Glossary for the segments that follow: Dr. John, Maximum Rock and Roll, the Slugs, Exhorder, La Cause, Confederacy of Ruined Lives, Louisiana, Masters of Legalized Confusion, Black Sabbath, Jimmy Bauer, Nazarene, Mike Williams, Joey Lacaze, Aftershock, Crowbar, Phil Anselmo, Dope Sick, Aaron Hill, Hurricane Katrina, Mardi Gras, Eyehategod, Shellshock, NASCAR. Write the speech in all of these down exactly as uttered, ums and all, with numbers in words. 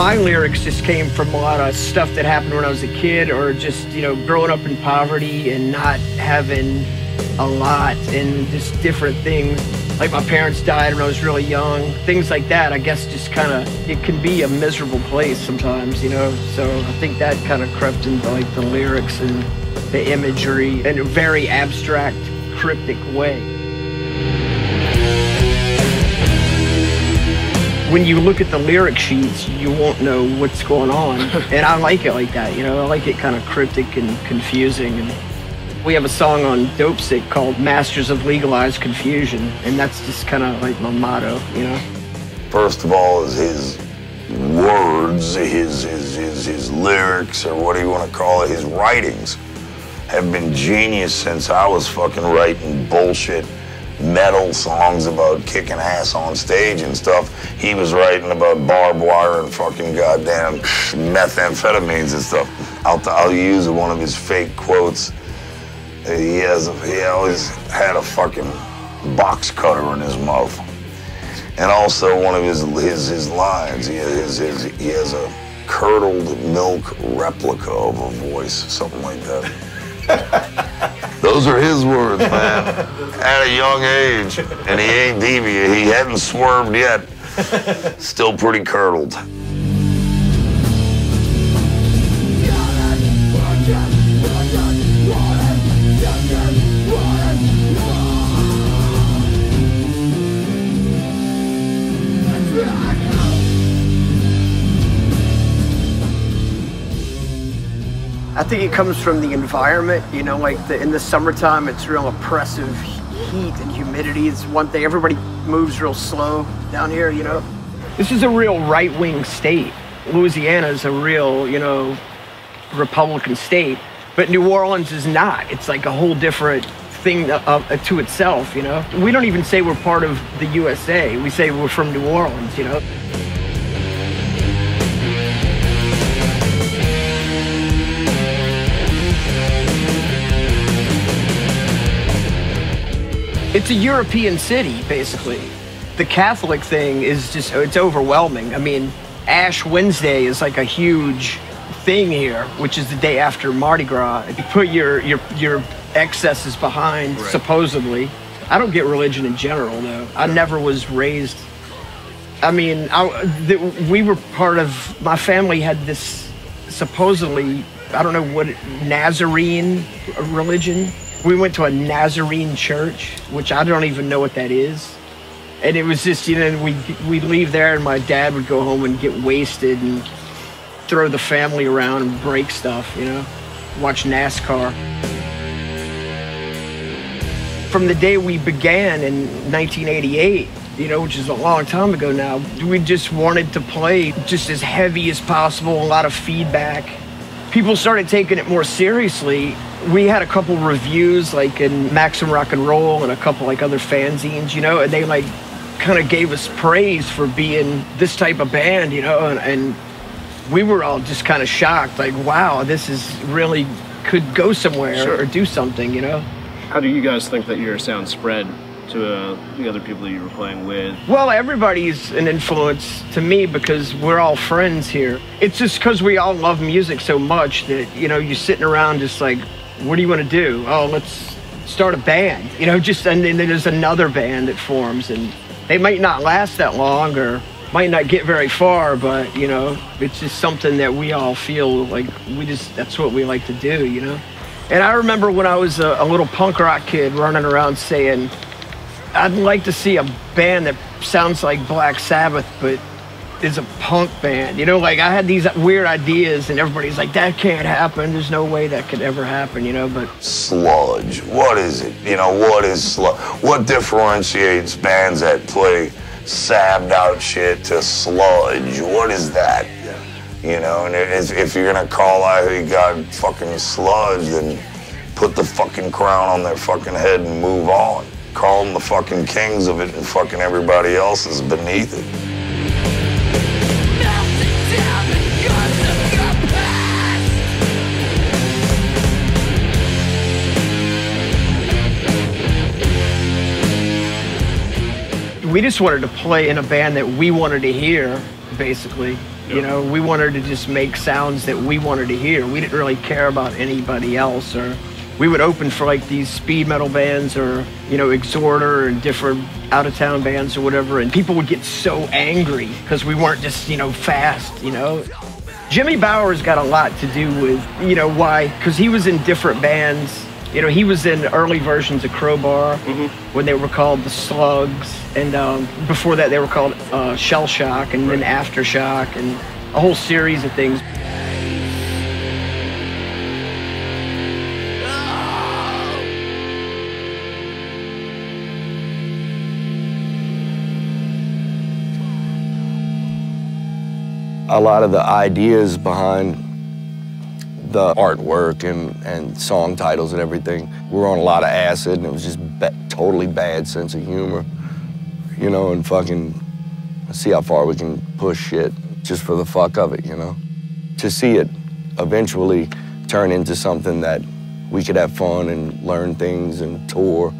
my lyrics just came from a lot of stuff that happened when I was a kid, or just, you know, growing up in poverty and not having a lot, and just different things. Like my parents died when I was really young, things like that. I guess just kind of, it can be a miserable place sometimes, you know? So I think that kind of crept into like the lyrics and the imagery in a very abstract, cryptic way. When you look at the lyric sheets, you won't know what's going on. And I like it like that, you know? I like it kind of cryptic and confusing. And we have a song on Dope Sick called Masters of Legalized Confusion, and that's just kind of like my motto, you know? First of all, is his words, his, his, his, his lyrics, or what do you want to call it, his writings, have been genius since I was fucking writing bullshit metal songs about kicking ass on stage and stuff. He was writing about barbed wire and fucking goddamn methamphetamines and stuff. I'll, I'll use one of his fake quotes. He has, he always had a fucking box cutter in his mouth. And also one of his, his, his lines, he has, his, he has a curdled milk replica of a voice, something like that. Those are his words, man, at a young age. And he ain't deviant, he hadn't swerved yet. Still pretty curdled. I think it comes from the environment, you know, like the, in the summertime, it's real oppressive heat and humidity. It's one thing, everybody moves real slow down here, you know. This is a real right-wing state. Louisiana is a real, you know, Republican state, but New Orleans is not. It's like a whole different thing to, uh, to itself, you know. We don't even say we're part of the U S A. We say we're from New Orleans, you know. It's a European city, basically. The Catholic thing is just, it's overwhelming. I mean, Ash Wednesday is like a huge thing here, which is the day after Mardi Gras. You put your, your, your excesses behind, right, supposedly. I don't get religion in general, though. I never was raised, I mean, I, the, we were part of, my family had this supposedly, I don't know what, Nazarene religion. We went to a Nazarene church, which I don't even know what that is. And it was just, you know, we'd, we'd leave there and my dad would go home and get wasted and throw the family around and break stuff, you know, watch NASCAR. From the day we began in nineteen eighty-eight, you know, which is a long time ago now, we just wanted to play just as heavy as possible, a lot of feedback. People started taking it more seriously. We had a couple reviews, like in Maximum Rock and Roll and a couple like other fanzines, you know, and they like kind of gave us praise for being this type of band, you know, and, and we were all just kind of shocked, like, wow, this is really could go somewhere, sure, or do something, you know. How do you guys think that your sound spread to uh, the other people that you were playing with? Well, everybody's an influence to me because we're all friends here. It's just because we all love music so much that, you know, you're sitting around just like, what do you want to do? Oh, let's start a band, you know, just, and then there's another band that forms, and they might not last that long or might not get very far, but, you know, it's just something that we all feel like we just, that's what we like to do, you know? And I remember when I was a, a little punk rock kid running around saying, I'd like to see a band that sounds like Black Sabbath, but is a punk band. You know, like I had these weird ideas and everybody's like, that can't happen. There's no way that could ever happen, you know, but. Sludge, what is it? You know, what is sludge? What differentiates bands that play sabbed out shit to sludge? What is that? Yeah. You know, and if, if you're gonna call Eyehategod fucking sludge, then put the fucking crown on their fucking head and move on. Call them the fucking kings of it and fucking everybody else is beneath it. We just wanted to play in a band that we wanted to hear, basically. Yep. You know, we wanted to just make sounds that we wanted to hear. We didn't really care about anybody else. Or we would open for like these speed metal bands or, you know, Exhorder and different out-of-town bands or whatever, and people would get so angry because we weren't just, you know, fast, you know. Jimmy Bauer's got a lot to do with, you know, why, because he was in different bands. You know, he was in early versions of Crowbar, mm-hmm. when they were called the Slugs, and um, before that they were called uh, Shellshock, and right. then Aftershock, and a whole series of things. A lot of the ideas behind the artwork and, and song titles and everything, we were on a lot of acid, and it was just ba totally bad sense of humor, you know, and fucking see how far we can push shit just for the fuck of it, you know? To see it eventually turn into something that we could have fun and learn things and tour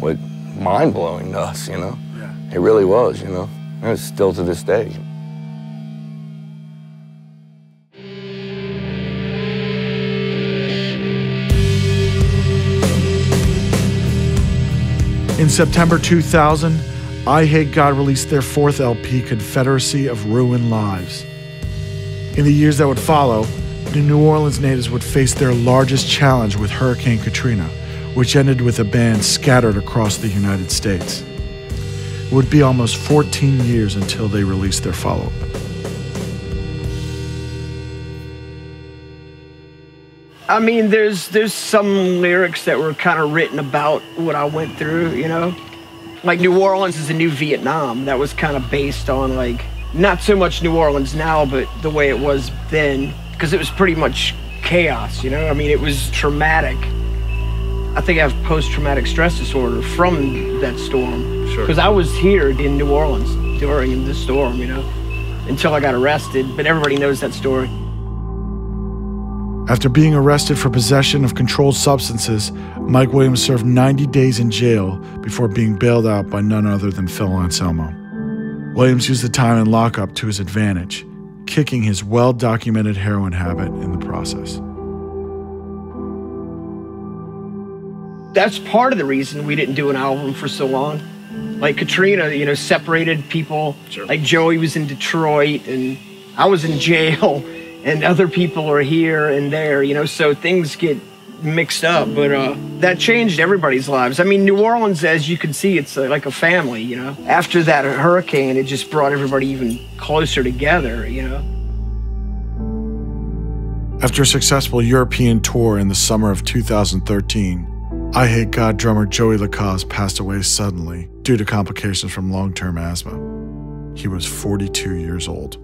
was mind-blowing to us, you know? Yeah. It really was, you know? And it's still to this day. In September two thousand, Eyehategod released their fourth L P, Confederacy of Ruined Lives. In the years that would follow, the New Orleans natives would face their largest challenge with Hurricane Katrina, which ended with a band scattered across the United States. It would be almost fourteen years until they released their follow-up. I mean, there's there's some lyrics that were kind of written about what I went through, you know? Like, New Orleans is a new Vietnam. That was kind of based on, like, not so much New Orleans now, but the way it was then, because it was pretty much chaos, you know? I mean, it was traumatic. I think I have post-traumatic stress disorder from that storm. Sure. Because I was here in New Orleans during the storm, you know, until I got arrested, but everybody knows that story. After being arrested for possession of controlled substances, Mike Williams served ninety days in jail before being bailed out by none other than Phil Anselmo. Williams used the time in lockup to his advantage, kicking his well-documented heroin habit in the process. That's part of the reason we didn't do an album for so long. Like Katrina, you know, separated people. Sure. Like Joey was in Detroit and I was in jail. And other people are here and there, you know, so things get mixed up. But uh, that changed everybody's lives. I mean, New Orleans, as you can see, it's like a family, you know. After that hurricane, it just brought everybody even closer together, you know. After a successful European tour in the summer of two thousand thirteen, Eyehategod drummer Joey Lacaze passed away suddenly due to complications from long-term asthma. He was forty-two years old.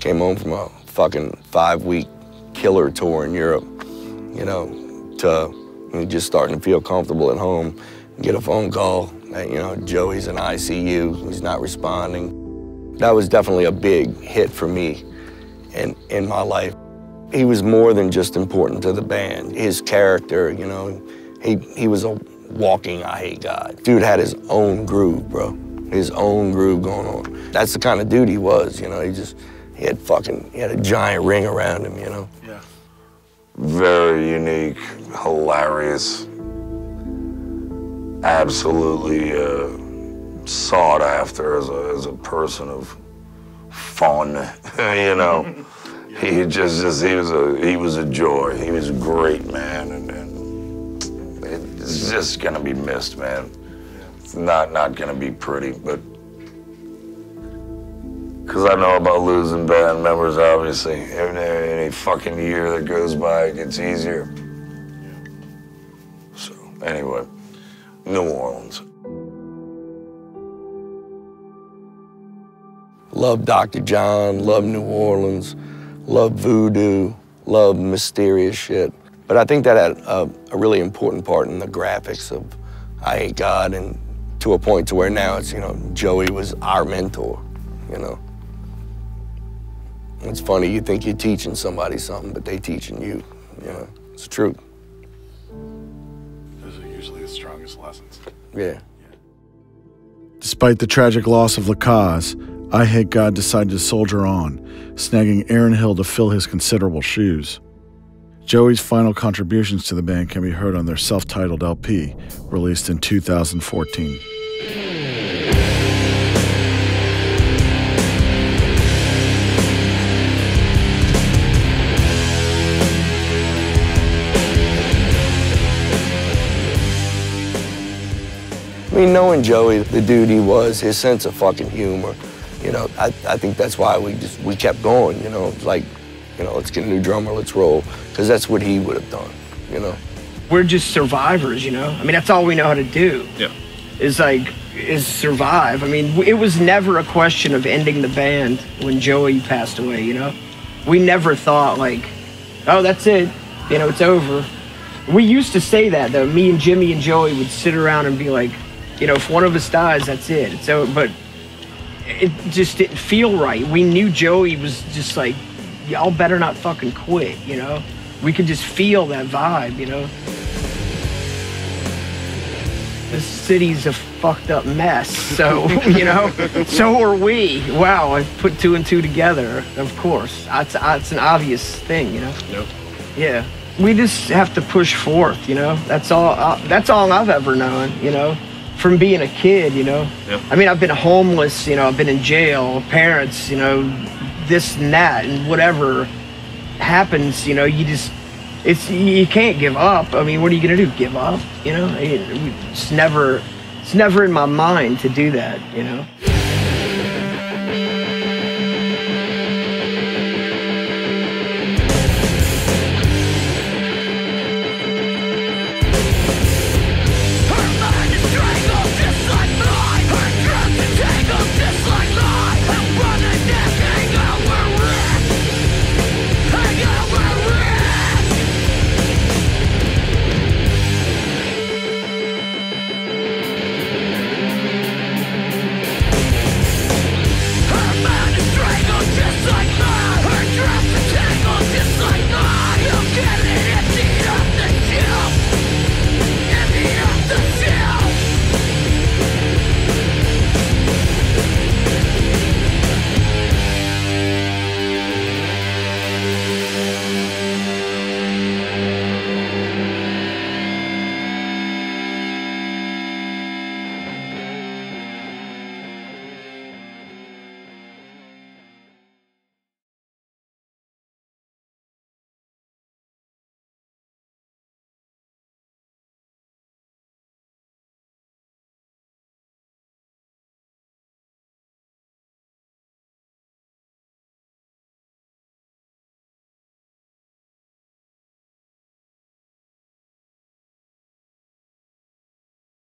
Came home from a fucking five-week killer tour in Europe, you know, to just starting to feel comfortable at home. Get a phone call that, you know, Joey's in I C U, he's not responding. That was definitely a big hit for me in, in my life. He was more than just important to the band. His character, you know, he, he was a walking Eyehategod. Dude had his own groove, bro. His own groove going on. That's the kind of dude he was, you know, he just, He had fucking, he had a giant ring around him, you know? Yeah. Very unique, hilarious, absolutely uh, sought after as a, as a person of fun, you know? Yeah. He just, just he, was a, he was a joy. He was a great man, and, and it's just gonna be missed, man. Yeah. It's not, not gonna be pretty, but because I know about losing band members, obviously. Every, any fucking year that goes by, it gets easier. Yeah. So, anyway, New Orleans. Love Doctor John, love New Orleans, love voodoo, love mysterious shit. But I think that had a, a really important part in the graphics of Eyehategod, and to a point to where now it's, you know, Joey was our mentor, you know. It's funny, you think you're teaching somebody something, but they teaching you, you know. It's the truth. Those are usually the strongest lessons. Yeah. Yeah. Despite the tragic loss of La Cause, Eyehategod decided to soldier on, snagging Aaron Hill to fill his considerable shoes. Joey's final contributions to the band can be heard on their self-titled L P, released in two thousand fourteen. I mean, knowing Joey, the dude he was, his sense of fucking humor, you know, I, I think that's why we just, we kept going, you know, like, you know, let's get a new drummer, let's roll, because that's what he would have done, you know. We're just survivors, you know. I mean, that's all we know how to do. Yeah. Is like, is survive. I mean, it was never a question of ending the band when Joey passed away, you know. We never thought like, oh, that's it, you know, it's over. We used to say that though. Me and Jimmy and Joey would sit around and be like, you know, if one of us dies, that's it. So, but it just didn't feel right. We knew Joey was just like, y'all better not fucking quit, you know? We could just feel that vibe, you know? This city's a fucked up mess, so, you know? So are we. Wow, I put two and two together, of course. It's, it's an obvious thing, you know? Yep. Yeah. We just have to push forth, you know? That's all, I, that's all I've ever known, you know? From being a kid, you know? Yep. I mean, I've been homeless, you know, I've been in jail, parents, you know, this and that, and whatever happens, you know, you just, it's, you can't give up. I mean, what are you gonna do, give up, you know? It's never, it's never in my mind to do that, you know?